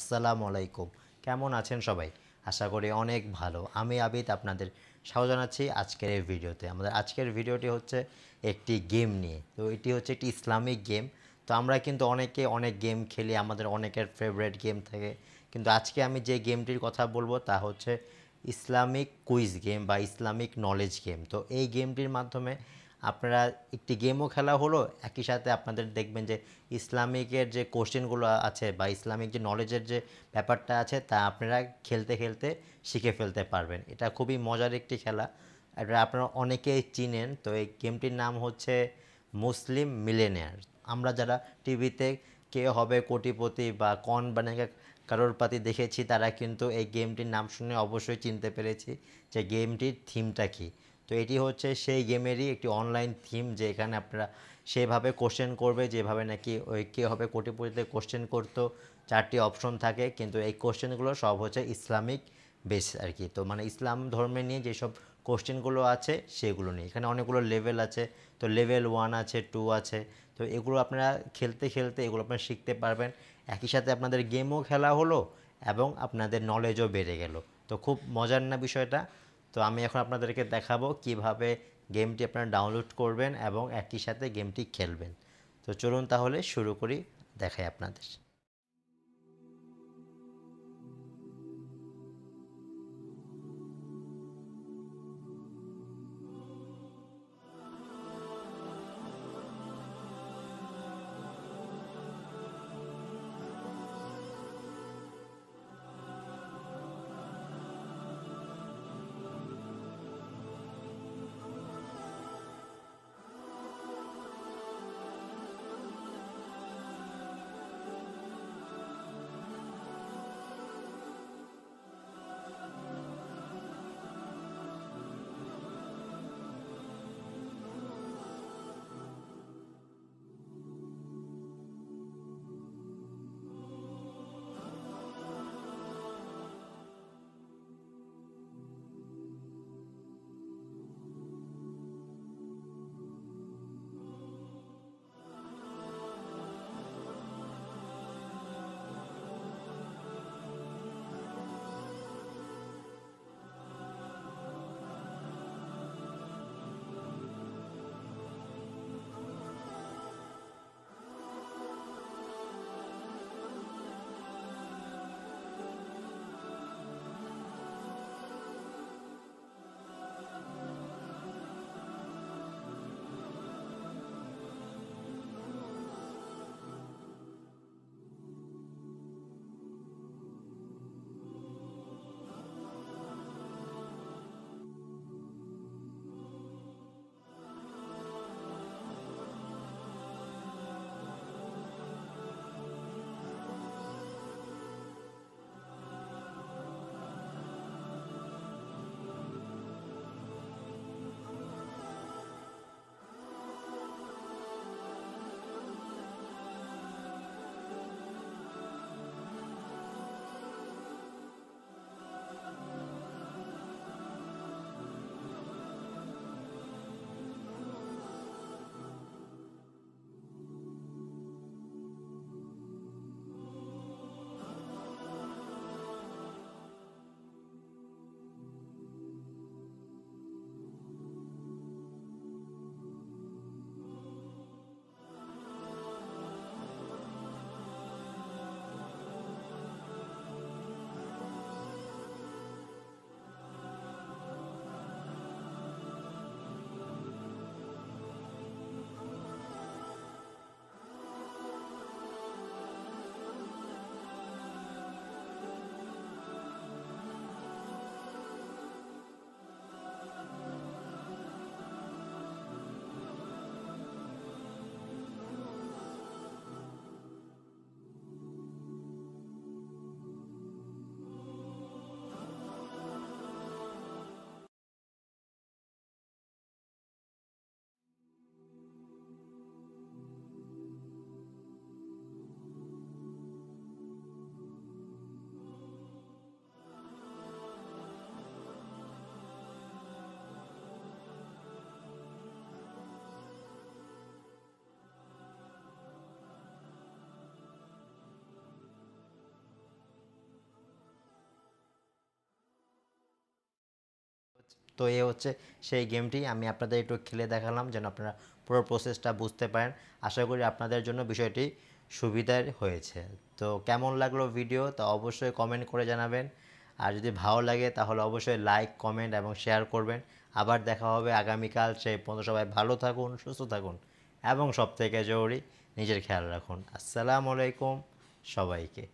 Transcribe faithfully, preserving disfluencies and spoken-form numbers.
আসসালামু আলাইকুম। কেমন আছেন সবাই? আশা করি অনেক ভালো। আমি আবিদ, আপনাদের স্বাগত জানাচ্ছি আজকের এই ভিডিওতে। আমাদের আজকের ভিডিওটি হচ্ছে একটি গেম নিয়ে। তো এটি হচ্ছে একটি ইসলামিক গেম। তো আমরা কিন্তু অনেকে অনেক গেম খেলি, আমাদের অনেকের ফেভারিট গেম থাকে, কিন্তু আজকে আমি যে গেমটির কথা বলবো তা হচ্ছে ইসলামিক কুইজ গেম বা ইসলামিক নলেজ গেম। তো এই গেমটির মাধ্যমে আপনারা একটি গেমও খেলা হলো, একই সাথে আপনাদের দেখবেন যে ইসলামিকের যে কোশ্চেনগুলো আছে বা ইসলামিক যে নলেজের যে ব্যাপারটা আছে তা আপনারা খেলতে খেলতে শিখে ফেলতে পারবেন। এটা খুবই মজার একটি খেলা, এটা আপনারা অনেকেই চিনেন। তো এই গেমটির নাম হচ্ছে মুসলিম মিলেনিয়ার। আমরা যারা টিভিতে কে হবে কোটিপতি বা কন বানেগা কারোরপতি দেখেছি, তারা কিন্তু এই গেমটির নাম শুনে অবশ্যই চিনতে পেরেছি যে গেমটির থিমটা কী। তো এটি হচ্ছে সেই গেমেরই একটি অনলাইন থিম, যে এখানে আপনারা সেভাবে কোশ্চেন করবে যেভাবে নাকি ওই কে হবে কোটিপতিতে কোশ্চেন করতো। চারটি অপশন থাকে, কিন্তু এই কোশ্চেনগুলো সব হচ্ছে ইসলামিক বেস আর কি। তো মানে ইসলাম ধর্মে নিয়ে যেসব কোশ্চেনগুলো আছে সেগুলো নিয়ে। এখানে অনেকগুলো লেভেল আছে, তো লেভেল ওয়ান আছে, টু আছে। তো এগুলো আপনারা খেলতে খেলতে এগুলো আপনারা শিখতে পারবেন। একই সাথে আপনাদের গেমও খেলা হলো এবং আপনাদের নলেজও বেড়ে গেল। তো খুব মজার না বিষয়টা? তো আমি এখন আপনাদেরকে দেখাবো কিভাবে গেমটি আপনারা ডাউনলোড করবেন এবং একই সাথে গেমটি খেলবেন। তো চলুন তাহলে শুরু করি, দেখাই আপনাদের। তো এই হচ্ছে সেই গেমটি আমি আপনাদের একটু খেলে দেখালাম যেন আপনারা পুরো প্রসেসটা বুঝতে পারেন আশা করি আপনাদের জন্য বিষয়টি সুবিধার হয়েছে তো কেমন লাগলো ভিডিও তা অবশ্যই কমেন্ট করে জানাবেন আর যদি ভালো লাগে তাহলে অবশ্যই লাইক কমেন্ট এবং শেয়ার করবেন আবার দেখা হবে আগামী কাল সেই পর্যন্ত সবাই ভালো থাকুন সুস্থ থাকুন এবং সবথেকে জরুরি নিজের খেয়াল রাখুন আসসালামু আলাইকুম সবাইকে